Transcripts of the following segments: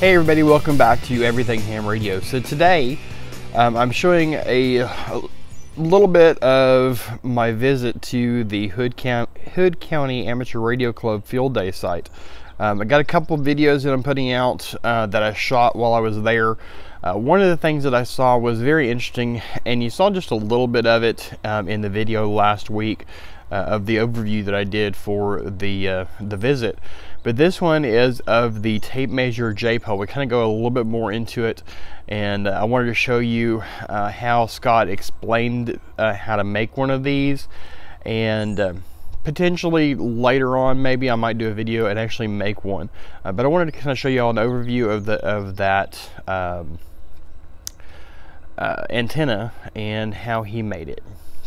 Hey everybody, welcome back to Everything Ham Radio. So today I'm showing a little bit of my visit to the Hood County Amateur Radio Club Field Day site. I got a couple of videos that I'm putting out that I shot while I was there. One of the things that I saw was very interesting, and you saw just a little bit of it in the video last week of the overview that I did for the visit. But this one is of the tape measure J-Pole. We kind of go a little bit more into it, and I wanted to show you how Scott explained how to make one of these, and potentially later on maybe I might do a video and actually make one. But I wanted to kind of show you all an overview of that antenna and how he made it.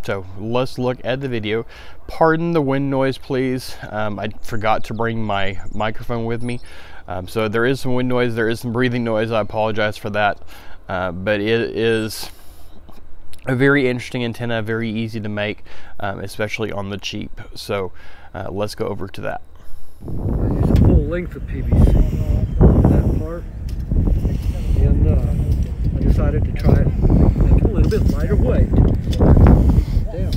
So let's look at the video. Pardon the wind noise, please. I forgot to bring my microphone with me. So there is some wind noise, there is some breathing noise. I apologize for that. But it is a very interesting antenna, very easy to make, especially on the cheap. So let's go over to that. I use a full length of PVC on that part. And I decided to try it a little bit lighter weight. Down.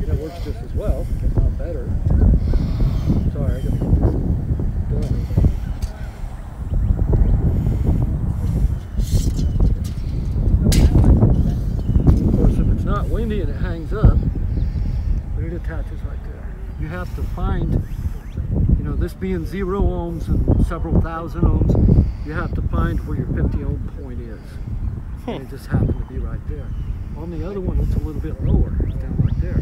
That works just as well, if not better. Sorry, I gotta get this done. Of course, if it's not windy and it hangs up, it attaches right there. You have to find, you know, this being 0 ohms and several thousand ohms, you have to find where your 50 ohm point is. And it just happened to be right there. On the other one, it's a little bit lower. It's down right there.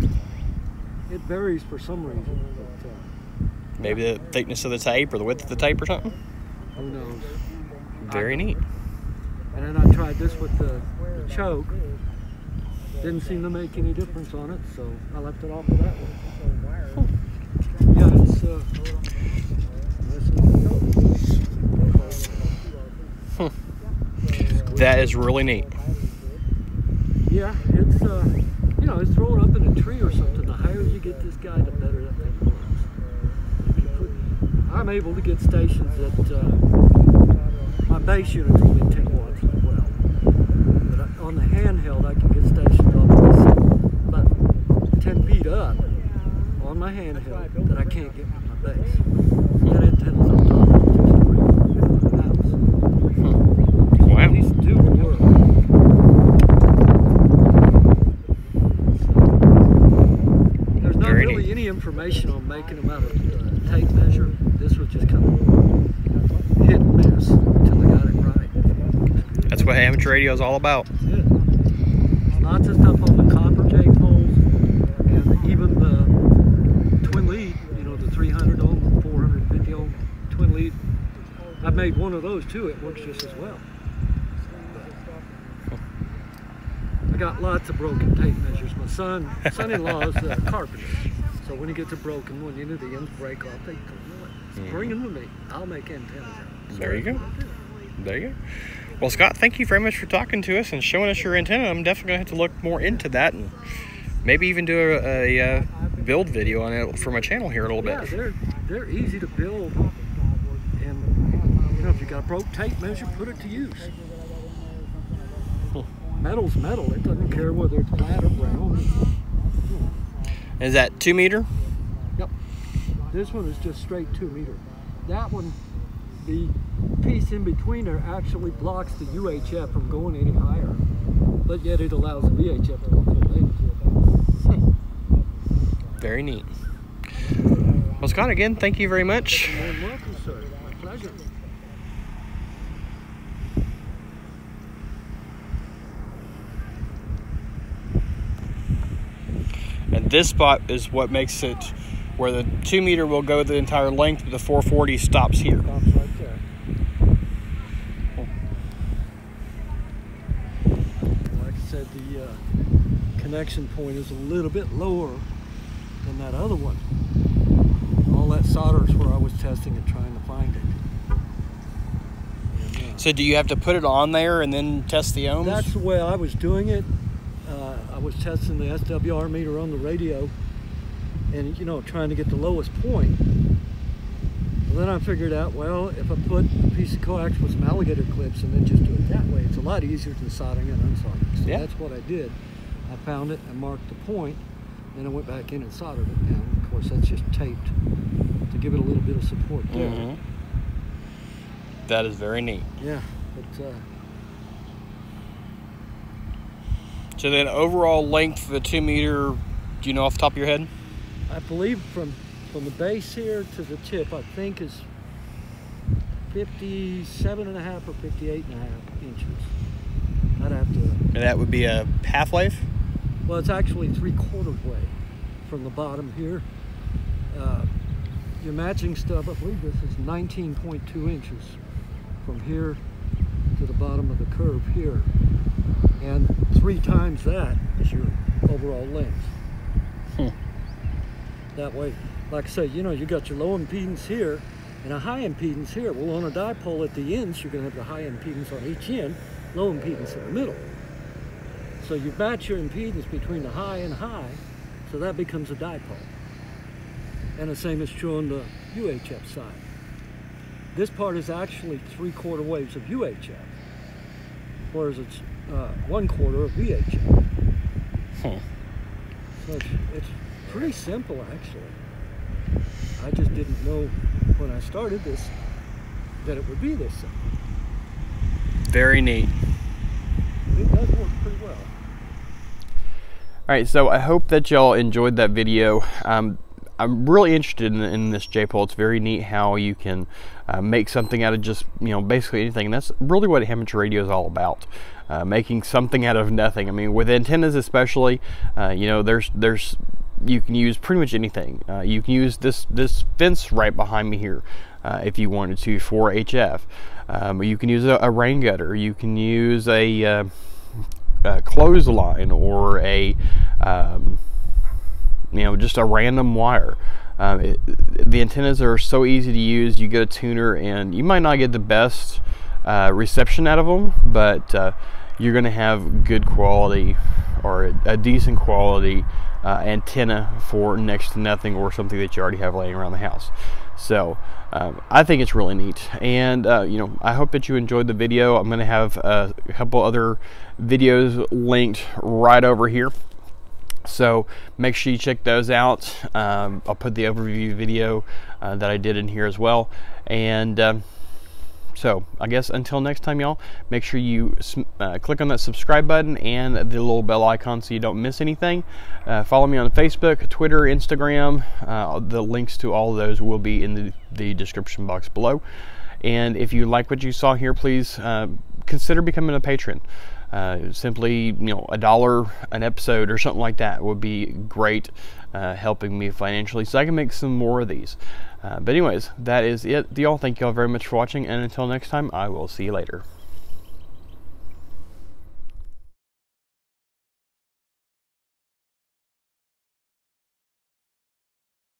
It varies for some reason. But, maybe the thickness of the tape or the width of the tape or something? Who knows? Very neat. And then I tried this with the choke. Didn't seem to make any difference on it, so I left it off of that one. Hmm. Yeah, it's That is really neat. Yeah, it's, you know, it's thrown up in a tree or something. The higher you get this guy, the better that thing works. I'm able to get stations that, my base unit's only 10 watts as well. But on the handheld, I can get stations off about 10 feet up on my handheld that I can't get with my base. That antenna's on top of the house. Wow. These do work. Information on making them out of tape measure. This was just kind of hit and miss until I got it right. That's what amateur radio is all about. Yeah. Lots of stuff on the copper J-poles and even the twin lead, you know, the 300 ohm, 450 ohm twin lead. I made one of those too. It works just as well. I got lots of broken tape measures. My son-in-law is a carpenter. So when you get to broken one, you know the ends break off. They come, bring them to me. I'll make antennas out. So there you go. There you go. Well, Scott, thank you very much for talking to us and showing us your antenna. I'm definitely gonna have to look more into that and maybe even do a build video on it for my channel here in a little bit. Yeah, they're easy to build, and you know, if you got a broke tape measure, put it to use. Metal's metal. It doesn't care whether it's flat or round. Is that 2 meter? Yep. This one is just straight 2 meter. That one, the piece in between there actually blocks the UHF from going any higher, but yet it allows the VHF to go to the length. Very neat. Well, Scott, again, thank you very much. You're welcome, sir. My pleasure. This spot is what makes it where the 2 meter will go the entire length, but the 440 stops here. Stops right there. Like I said, the connection point is a little bit lower than that other one. All that solder is where I was testing and trying to find it. And, so do you have to put it on there and then test the ohms? That's the way I was doing it. I was testing the SWR meter on the radio and, you know, trying to get the lowest point. And then I figured out, well, if I put a piece of coax with some alligator clips and then just do it that way, it's a lot easier than soldering and unsoldering. So that's what I did. I found it and marked the point, then I went back in and soldered it down. Of course, that's just taped to give it a little bit of support there. That is very neat. Yeah. But, so then overall length of the 2 meter, do you know off the top of your head? I believe from the base here to the tip, I think is 57.5 or 58.5 inches. I'd have to. And that would be a half wave? Well, it's actually three-quarter wave from the bottom here. Your matching stub, I believe this is 19.2 inches from here to the bottom of the curve here. And 3 times that is your overall length. That way, like I say, you know, you got your low impedance here and a high impedance here. Well, on a dipole at the ends, you're going to have the high impedance on each end, low impedance in the middle. So you match your impedance between the high and high, so that becomes a dipole. And the same is true on the UHF side. This part is actually three-quarter waves of UHF, whereas it's one-quarter of VHF. So it's pretty simple, actually. I just didn't know when I started this that it would be this simple. Very neat. It does work pretty well. All right, so I hope that y'all enjoyed that video. I'm really interested in this J-Pole. It's very neat how you can make something out of just, you know, basically anything. And that's really what amateur radio is all about, making something out of nothing. I mean, with antennas especially, you know, there's you can use pretty much anything. You can use this fence right behind me here if you wanted to for HF. You can use a rain gutter. You can use a clothesline or a... you know, just a random wire. The antennas are so easy to use. You get a tuner and you might not get the best reception out of them, but you're going to have good quality or a decent quality antenna for next to nothing or something that you already have laying around the house. So I think it's really neat, and you know, I hope that you enjoyed the video. I'm going to have a couple other videos linked right over here. So make sure you check those out. I'll put the overview video that I did in here as well. And so I guess until next time, y'all, make sure you click on that subscribe button and the little bell icon so you don't miss anything. Follow me on Facebook, Twitter, Instagram. The links to all of those will be in the description box below. And if you like what you saw here, please consider becoming a patron. Simply, you know, $1 an episode or something like that would be great, helping me financially so I can make some more of these. But anyways, that is it, y'all. Thank y'all very much for watching, and until next time, I will see you later.